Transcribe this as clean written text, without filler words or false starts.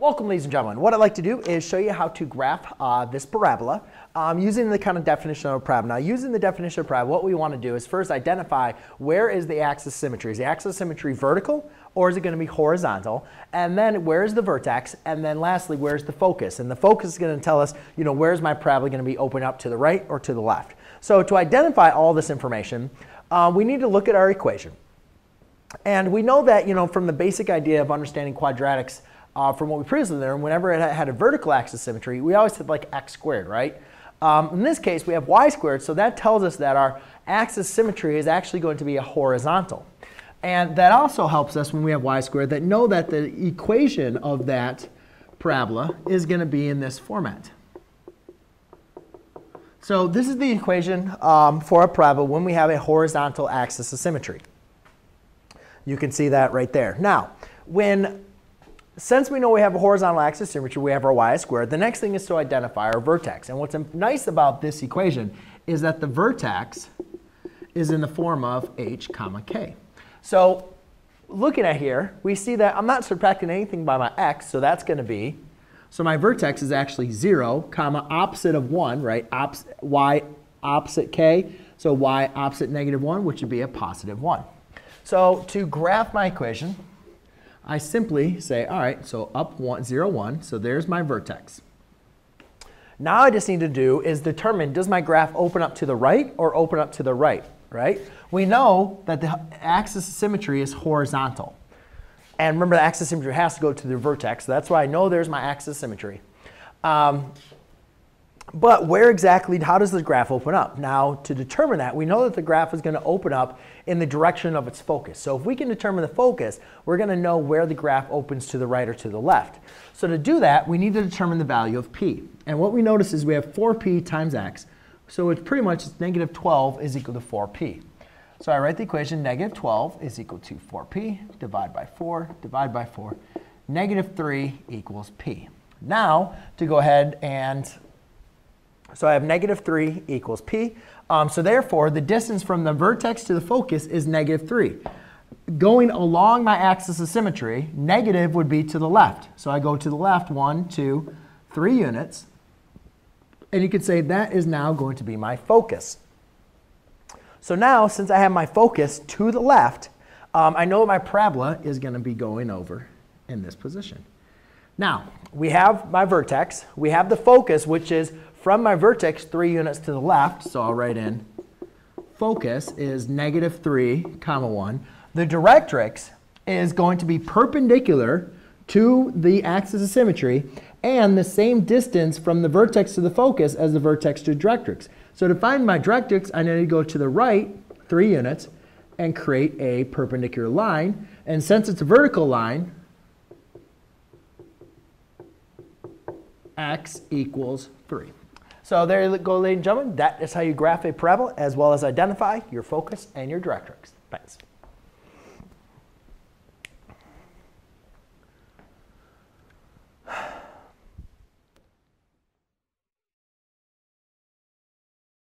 Welcome, ladies and gentlemen. What I'd like to do is show you how to graph this parabola using the kind of definition of a parabola. Now, using the definition of a parabola, what we want to do is first identify where is the axis symmetry. Is the axis symmetry vertical or is it going to be horizontal? And then where is the vertex? And then lastly, where's the focus? And the focus is going to tell us, you know, where's my parabola going to be open up to the right or to the left? So to identify all this information, we need to look at our equation. And we know that, you know, from the basic idea of understanding quadratics, from what we previously learned, whenever it had a vertical axis symmetry, we always said like x squared, right? In this case, we have y squared, so that tells us that our axis symmetry is actually going to be a horizontal. And that also helps us when we have y squared that know that the equation of that parabola is going to be in this format. So this is the equation for a parabola when we have a horizontal axis of symmetry. You can see that right there. Now, since we know we have a horizontal axis symmetry, we have our y squared. The next thing is to identify our vertex. And what's nice about this equation is that the vertex is in the form of h comma k. So looking at here, we see that I'm not subtracting anything by my x, so that's going to be, so my vertex is actually 0 comma opposite of 1, right? Y opposite k, so y opposite negative 1, which would be a positive 1. So to graph my equation, I simply say, all right, so up 0, 1, so there's my vertex. Now I just need to do is determine, does my graph open up to the right or open up to the right, right? We know that the axis of symmetry is horizontal. And remember, the axis of symmetry has to go to the vertex. So that's why I know there's my axis of symmetry. But where exactly, how does the graph open up? Now, to determine that, we know that the graph is going to open up in the direction of its focus. So if we can determine the focus, we're going to know where the graph opens to the right or to the left. So to do that, we need to determine the value of p. And what we notice is we have 4p times x. So it's pretty much negative 12 is equal to 4p. So I write the equation negative 12 is equal to 4p, divide by 4, divide by 4. Negative 3 equals p. Now, to go ahead and so I have negative 3 equals p. So therefore, the distance from the vertex to the focus is negative 3. Going along my axis of symmetry, negative would be to the left. So I go to the left 1, 2, 3 units. And you could say that is now going to be my focus. So now, since I have my focus to the left, I know my parabola is going to be going over in this position. Now, we have my vertex. We have the focus, which is from my vertex 3 units to the left, so I'll write in focus is negative 3 comma 1. The directrix is going to be perpendicular to the axis of symmetry and the same distance from the vertex to the focus as the vertex to the directrix. So to find my directrix, I need to go to the right 3 units and create a perpendicular line. And since it's a vertical line, x equals 3. So there you go, ladies and gentlemen. That is how you graph a parabola as well as identify your focus and your directrix. Thanks.